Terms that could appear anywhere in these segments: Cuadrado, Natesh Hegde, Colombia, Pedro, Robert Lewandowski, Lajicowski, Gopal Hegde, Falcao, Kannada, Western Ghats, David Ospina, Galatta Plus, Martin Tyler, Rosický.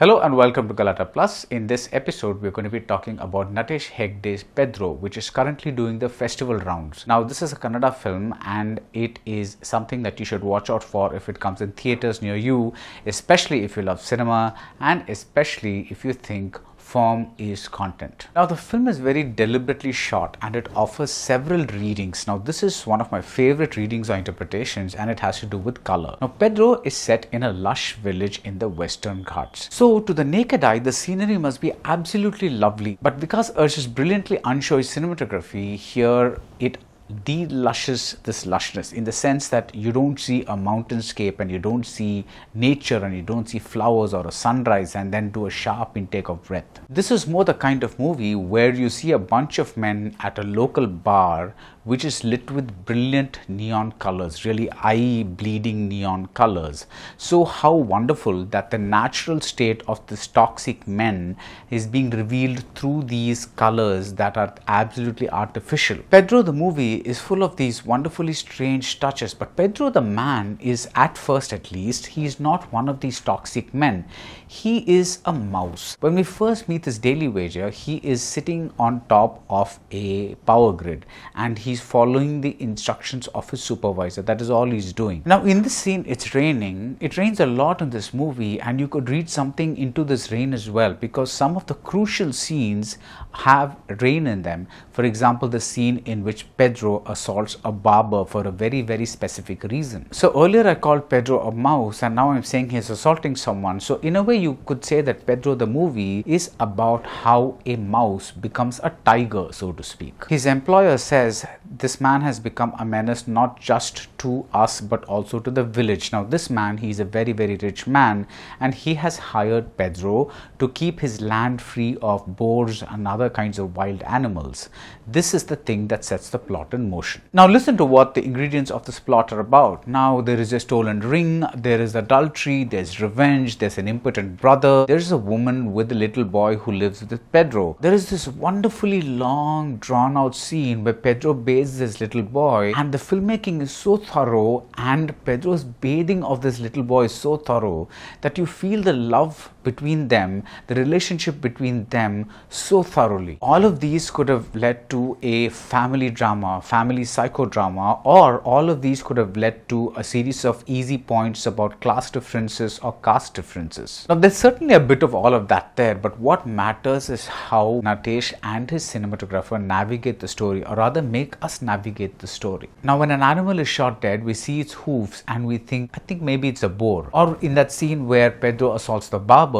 Hello and welcome to Galatta Plus. In this episode, we're going to be talking about Natesh Hegde's Pedro, which is currently doing the festival rounds. Now, this is a Kannada film and it is something that you should watch out for if it comes in theatres near you, especially if you love cinema and especially if you think form is content. Now, the film is very deliberately shot and it offers several readings. Now, this is one of my favorite readings or interpretations and it has to do with color. Now, Pedro is set in a lush village in the Western Ghats. So, to the naked eye, the scenery must be absolutely lovely. But because Ursh is brilliantly unsure cinematography, here it delushes this lushness in the sense that you don't see a mountainscape and you don't see nature and you don't see flowers or a sunrise and then do a sharp intake of breath. This is more the kind of movie where you see a bunch of men at a local bar which is lit with brilliant neon colors, really eye-bleeding neon colors. So how wonderful that the natural state of this toxic men is being revealed through these colors that are absolutely artificial. Pedro the movie is full of these wonderfully strange touches, but Pedro the man is, at first at least, he is not one of these toxic men. He is a mouse. When we first meet this daily wager, he is sitting on top of a power grid and he's following the instructions of his supervisor. That is all he's doing. Now in this scene, it's raining. It rains a lot in this movie and you could read something into this rain as well, because some of the crucial scenes have rain in them. For example, the scene in which Pedro assaults a barber for a very, very specific reason. So earlier I called Pedro a mouse and now I'm saying he's assaulting someone. So in a way you could say that Pedro the movie is about how a mouse becomes a tiger, so to speak. His employer says this man has become a menace not just to us but also to the village. Now this man, he is a very, very rich man and he has hired Pedro to keep his land free of boars and other kinds of wild animals. This is the thing that sets the plot in motion. Now listen to what the ingredients of this plot are about. Now there is a stolen ring, there is adultery, there's revenge, there's an impotent brother, there's a woman with a little boy who lives with Pedro. There is this wonderfully long drawn out scene where Pedro bathes this little boy and the filmmaking is so thorough and Pedro's bathing of this little boy is so thorough that you feel the love between them, the relationship between them so thoroughly. All of these could have led to a family drama, family psychodrama, or all of these could have led to a series of easy points about class differences or caste differences. Now there's certainly a bit of all of that there, but what matters is how Natesh and his cinematographer navigate the story, or rather make us navigate the story. Now when an animal is shot dead, we see its hooves and we think, I think maybe it's a boar. Or in that scene where Pedro assaults the barber,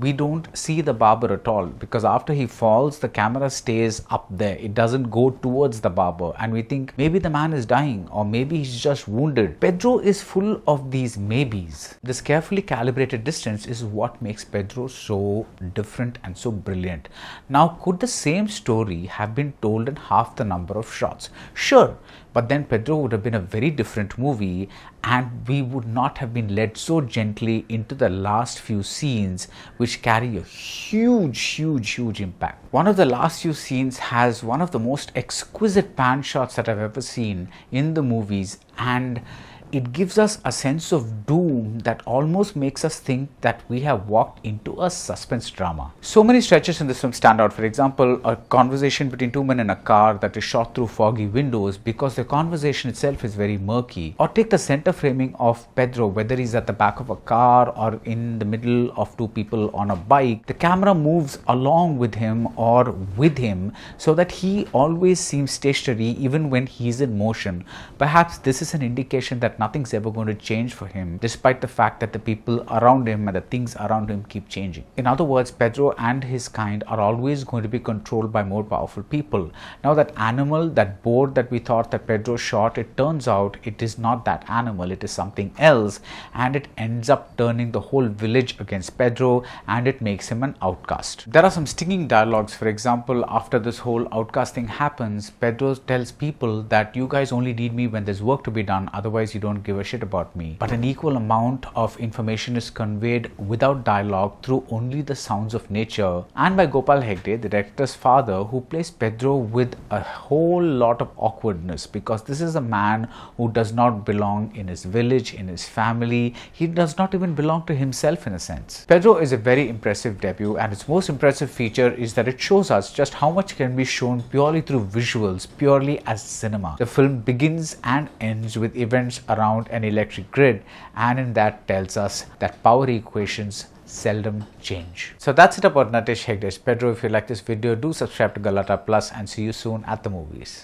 we don't see the barber at all, because after he falls, the camera stays up there. It doesn't go towards the barber and we think maybe the man is dying or maybe he's just wounded. Pedro is full of these maybes. This carefully calibrated distance is what makes Pedro so different and so brilliant. Now could the same story have been told in half the number of shots? Sure, but then Pedro would have been a very different movie and we would not have been led so gently into the last few scenes which carry a huge impact. One of the last few scenes has one of the most exquisite pan shots that I've ever seen in the movies, and it gives us a sense of doom that almost makes us think that we have walked into a suspense drama. So many stretches in this film stand out. For example, a conversation between two men in a car that is shot through foggy windows because the conversation itself is very murky. Or take the center framing of Pedro, whether he's at the back of a car or in the middle of two people on a bike. The camera moves along with him or with him so that he always seems stationary even when he's in motion. Perhaps this is an indication that nothing's ever going to change for him, despite the fact that the people around him and the things around him keep changing. In other words, Pedro and his kind are always going to be controlled by more powerful people. Now that animal, that boar that we thought that Pedro shot, it turns out it is not that animal, it is something else, and it ends up turning the whole village against Pedro and it makes him an outcast. There are some stinging dialogues. For example, after this whole outcast thing happens, Pedro tells people that you guys only need me when there's work to be done, otherwise you don't don't give a shit about me. But an equal amount of information is conveyed without dialogue through only the sounds of nature, and by Gopal Hegde, the director's father, who plays Pedro with a whole lot of awkwardness, because this is a man who does not belong in his village, in his family. He does not even belong to himself in a sense. Pedro is a very impressive debut, and its most impressive feature is that it shows us just how much can be shown purely through visuals, purely as cinema. The film begins and ends with events around an electric grid, and in that tells us that power equations seldom change. So that's it about Natesh Hegde's Pedro. If you like this video, do subscribe to Galatta Plus and see you soon at the movies.